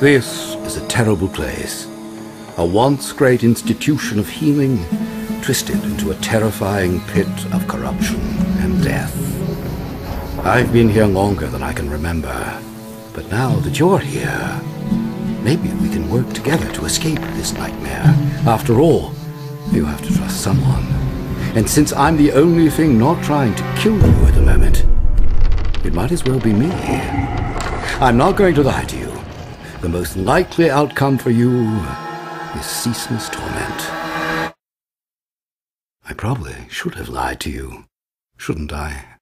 This is a terrible place, a once great institution of healing, twisted into a terrifying pit of corruption and death. I've been here longer than I can remember, but now that you're here, maybe we can work together to escape this nightmare. After all, you have to trust someone. And since I'm the only thing not trying to kill you at the moment, it might as well be me. I'm not going to lie to you. The most likely outcome for you is ceaseless torment. I probably should have lied to you, shouldn't I?